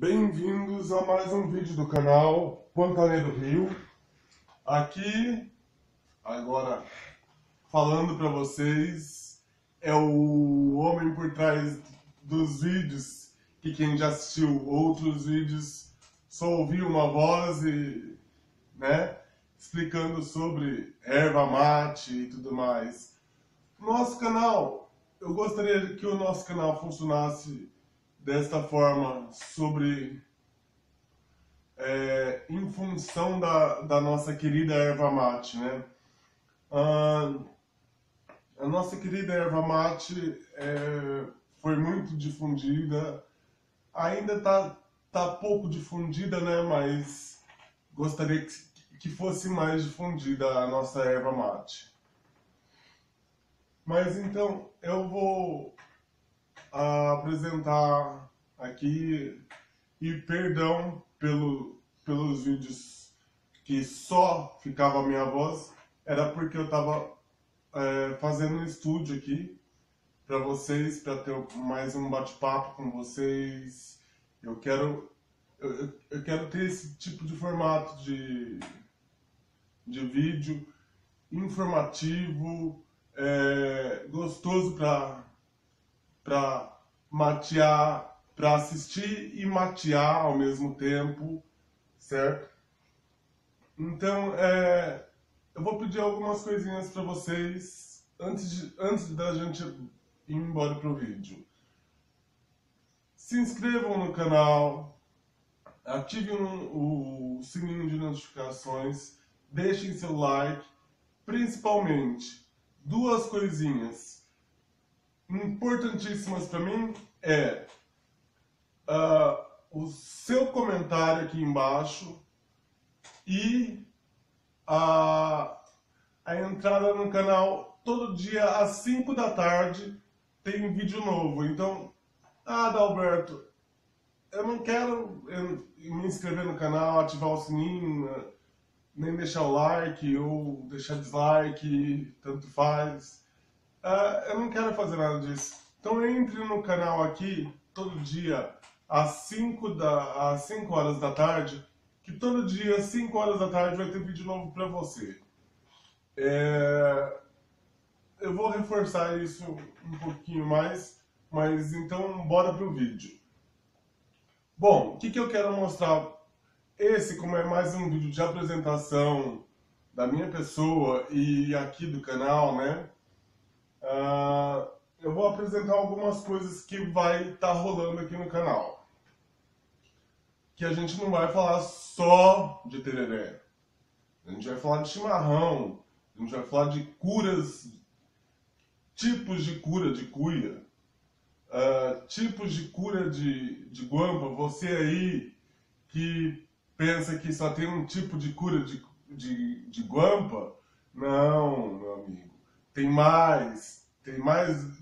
Bem-vindos a mais um vídeo do canal Pantaneiro Rio. Aqui, agora falando para vocês, é o homem por trás dos vídeos, que quem já assistiu outros vídeos só ouviu uma voz e, né, explicando sobre erva mate e tudo mais. Nosso canal, eu gostaria que o nosso canal funcionasse desta forma, sobre em função da nossa querida erva mate, né? A nossa querida erva mate foi muito difundida, ainda tá pouco difundida, né? Mas gostaria que fosse mais difundida a nossa erva mate. Mas então eu vou apresentar aqui, e perdão pelos vídeos que só ficava a minha voz, era porque eu estava fazendo um estúdio aqui para vocês, para ter mais um bate-papo com vocês. Eu quero ter esse tipo de formato de vídeo informativo, gostoso para matear, para assistir e matear ao mesmo tempo, certo? Então, eu vou pedir algumas coisinhas para vocês antes da gente ir embora pro vídeo. Se inscrevam no canal, ativem o sininho de notificações, deixem seu like, principalmente duas coisinhas importantíssimas para mim é o seu comentário aqui embaixo e a entrada no canal. Todo dia às 5 da tarde tem um vídeo novo. Então, Adalberto, eu não quero me inscrever no canal, ativar o sininho, nem deixar o like ou deixar dislike, tanto faz. Eu não quero fazer nada disso. Então entre no canal aqui todo dia às 5 horas da tarde, que todo dia às 5 horas da tarde vai ter vídeo novo pra você. Eu vou reforçar isso um pouquinho mais, mas então bora pro vídeo. Bom, o que eu quero mostrar? Como é mais um vídeo de apresentação da minha pessoa e aqui do canal, né? Eu vou apresentar algumas coisas que vai estar rolando aqui no canal, que a gente não vai falar só de tereré. A gente vai falar de chimarrão, a gente vai falar de curas, tipos de cura de cuia, tipos de cura de guampa. Você aí que pensa que só tem um tipo de cura de guampa, não, meu amigo. Tem mais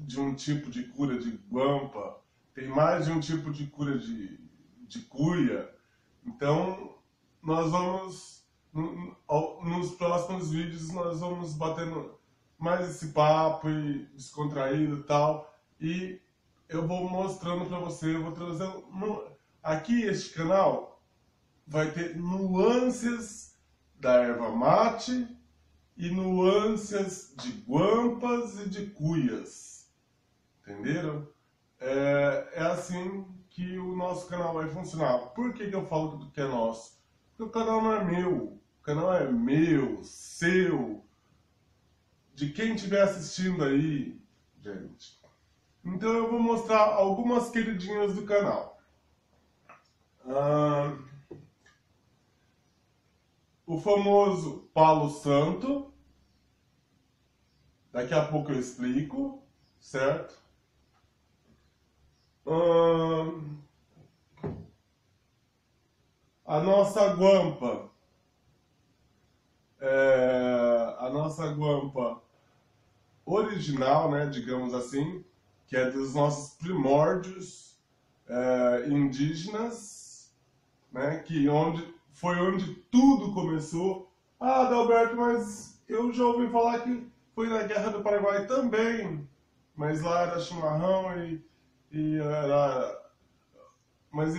de um tipo de cura de guampa, tem mais de um tipo de cura de cuia. Então, nós vamos, nos próximos vídeos, nós vamos batendo mais esse papo e descontraído e tal. E eu vou mostrando pra você, eu vou trazendo... Aqui, este canal vai ter nuances da erva mate e nuances de guampas e de cuias, entenderam? É assim que o nosso canal vai funcionar. Por que eu falo do que é nosso? Porque o canal não é meu, o canal é meu, seu, de quem estiver assistindo aí, gente. Então eu vou mostrar algumas queridinhas do canal. O famoso Paulo Santo, daqui a pouco eu explico, certo? A nossa guampa, original, né, digamos assim, que é dos nossos primórdios indígenas, né, foi onde tudo começou. Ah, Adalberto, mas eu já ouvi falar que foi na Guerra do Paraguai também. Mas lá era chimarrão e era mas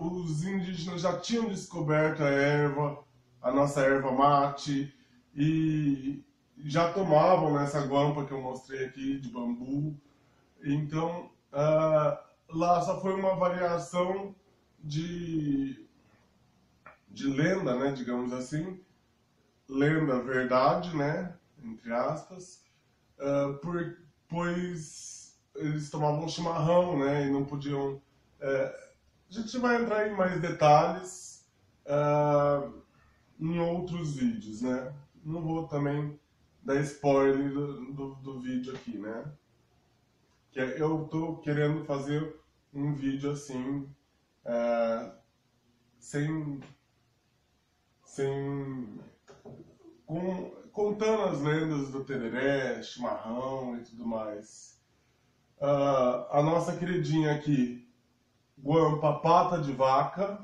os indígenas já tinham descoberto a erva, a nossa erva mate, e já tomavam nessa guampa que eu mostrei aqui, de bambu. Então, lá só foi uma variação de lenda, né, digamos assim, lenda, verdade, né, entre aspas, pois eles tomavam chimarrão, né, e não podiam... a gente vai entrar em mais detalhes em outros vídeos, né, não vou também dar spoiler do vídeo aqui, né, que eu tô querendo fazer um vídeo assim, contando as lendas do tereré, chimarrão e tudo mais. A nossa queridinha aqui, Guampa Pata de Vaca,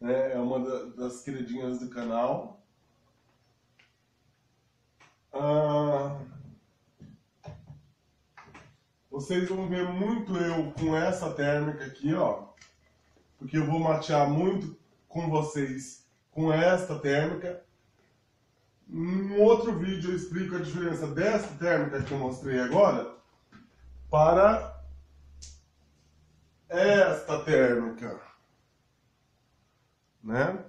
né, é uma das queridinhas do canal. Vocês vão ver muito eu com essa térmica aqui, ó, porque eu vou matear muito com vocês com esta térmica. Num outro vídeo eu explico a diferença dessa térmica que eu mostrei agora para esta térmica, né?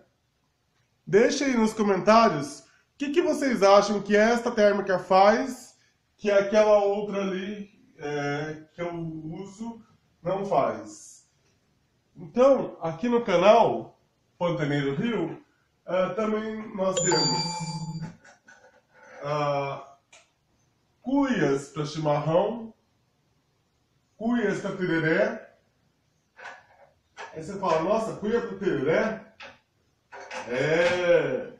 Deixem aí nos comentários o que vocês acham que esta térmica faz que aquela outra ali que eu uso não faz. Então, aqui no canal Pantaneiro Rio, também nós temos cuias para chimarrão, cuias para tereré. Aí você fala, nossa, cuia para tereré? É!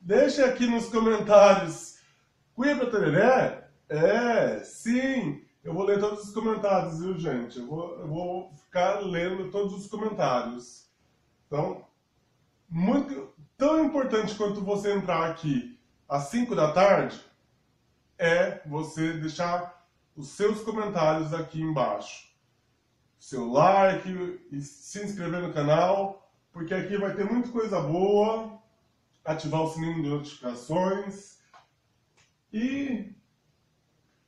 Deixa aqui nos comentários, cuia para tereré? É, sim! Eu vou ler todos os comentários, viu, gente? Eu vou ficar lendo todos os comentários. Então, tão importante quanto você entrar aqui às 5 da tarde, é você deixar os seus comentários aqui embaixo. Seu like e se inscrever no canal, porque aqui vai ter muita coisa boa. Ativar o sininho de notificações. E...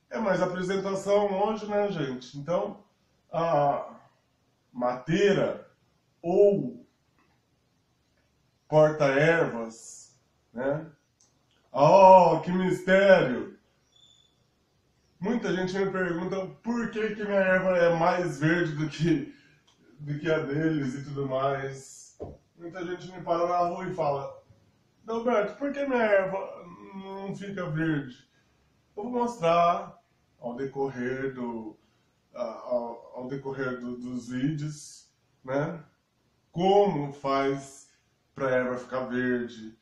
é mais apresentação hoje, né, gente? Então, a mateira ou corta-ervas, né? Oh, que mistério! Muita gente me pergunta por que minha erva é mais verde do que a deles e tudo mais. Muita gente me para na rua e fala, Dalberto, por que minha erva não fica verde? Eu vou mostrar ao decorrer dos vídeos, né, como faz para a erva ficar verde.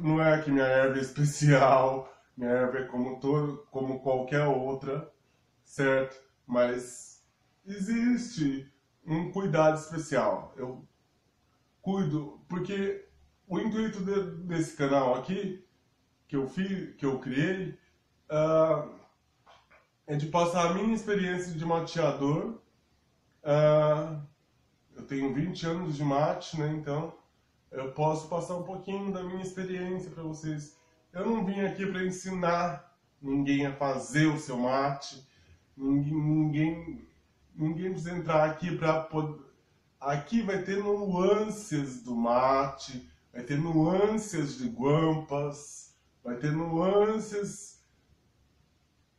Não é que minha erva é especial, minha erva é como qualquer outra, certo? Mas existe um cuidado especial. Eu cuido, porque o intuito desse canal aqui, que eu criei, é de passar a minha experiência de mateador. Eu tenho 20 anos de mate, né? Então eu posso passar um pouquinho da minha experiência para vocês. Eu não vim aqui para ensinar ninguém a fazer o seu mate. Ninguém precisa entrar aqui para poder... Aqui vai ter nuances do mate, vai ter nuances de guampas, vai ter nuances...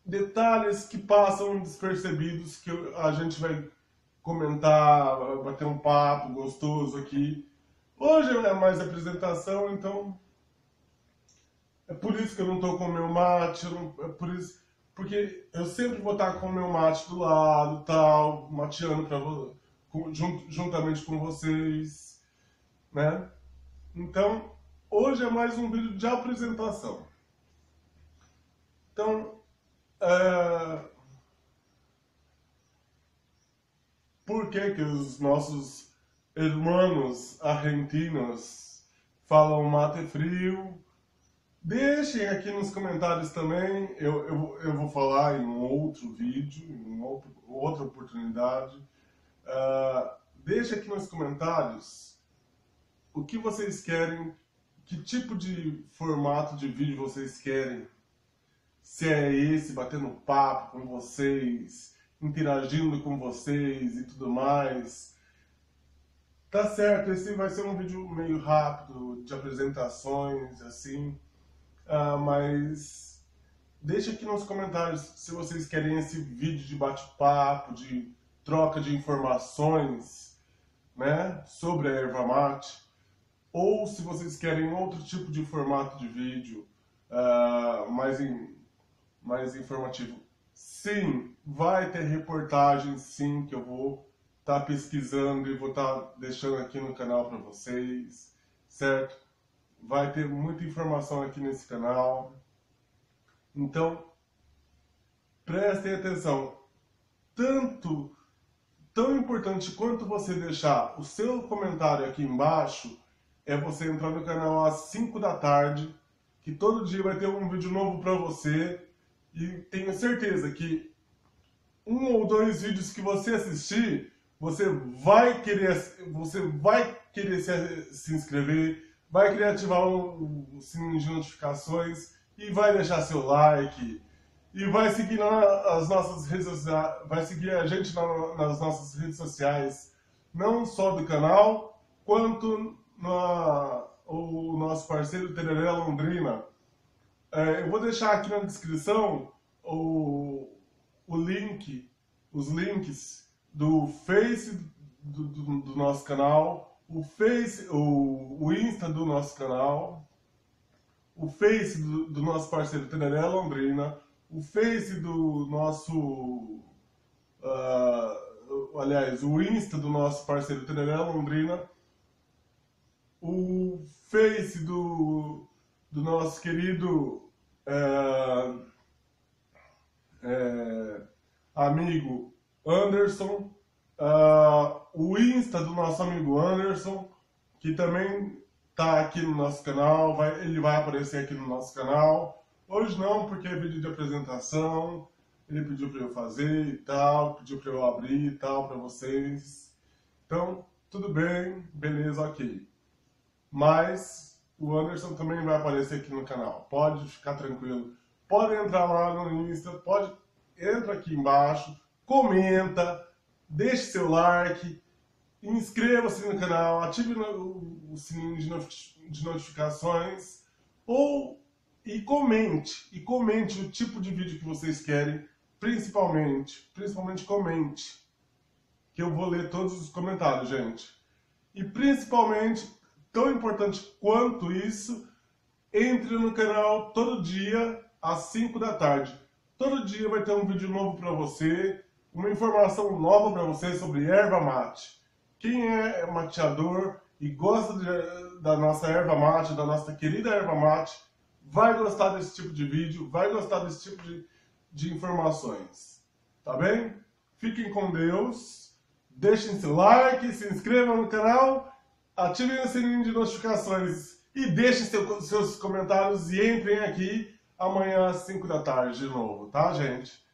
detalhes que passam despercebidos, que a gente vai comentar, bater um papo gostoso aqui. Hoje é mais apresentação, então é por isso que eu não estou com o meu mate, é por isso, porque eu sempre vou estar com o meu mate do lado, tal, mateando juntamente com vocês, né? Então, hoje é mais um vídeo de apresentação. Então, por que os nossos irmãos argentinos falam mate frio? Deixem aqui nos comentários também, eu vou falar em um outro vídeo, em outra oportunidade. Deixe aqui nos comentários o que vocês querem, que tipo de formato de vídeo vocês querem. Se é esse, batendo papo com vocês, interagindo com vocês e tudo mais. Tá certo, esse vai ser um vídeo meio rápido, de apresentações, assim. Mas deixa aqui nos comentários se vocês querem esse vídeo de bate-papo, de troca de informações, né, sobre a erva mate. Ou se vocês querem outro tipo de formato de vídeo, mais informativo. Sim, vai ter reportagem, sim, que eu vou estar pesquisando e vou estar deixando aqui no canal para vocês, certo? Vai ter muita informação aqui nesse canal. Então, prestem atenção. Tão importante quanto você deixar o seu comentário aqui embaixo, é você entrar no canal às 5 da tarde, que todo dia vai ter um vídeo novo para você. E tenho certeza que um ou dois vídeos que você assistir, você vai querer se inscrever, vai querer ativar o sininho de notificações e vai deixar seu like. E vai seguir, vai seguir a gente nas nossas redes sociais, não só do canal, quanto o nosso parceiro Tereré Londrina. Eu vou deixar aqui na descrição os links do Face do nosso canal, o Insta do nosso canal, o Face do nosso parceiro Tereré Londrina, o Face do nosso, aliás, o Insta do nosso parceiro Tereré Londrina, o Face do nosso querido amigo Anderson, o Insta do nosso amigo Anderson, que também está aqui no nosso canal, ele vai aparecer aqui no nosso canal. Hoje não, porque é vídeo de apresentação, ele pediu para eu fazer e tal, pediu para eu abrir e tal para vocês. Então, tudo bem, beleza, ok. Mas o Anderson também vai aparecer aqui no canal, pode ficar tranquilo. Pode entrar lá no Insta, entra aqui embaixo, comenta, deixe seu like, inscreva-se no canal, ative o sininho de notificações e comente. E comente o tipo de vídeo que vocês querem, principalmente comente, que eu vou ler todos os comentários, gente. E principalmente, tão importante quanto isso, entre no canal todo dia às 5 da tarde. Todo dia vai ter um vídeo novo para você, uma informação nova para você sobre erva mate. Quem é mateador e gosta da nossa erva mate, da nossa querida erva mate, vai gostar desse tipo de vídeo, vai gostar desse tipo de informações. Tá bem? Fiquem com Deus, deixem seu like, se inscrevam no canal, ativem o sininho de notificações e deixem seus comentários e entrem aqui amanhã às 5 da tarde de novo, tá, gente?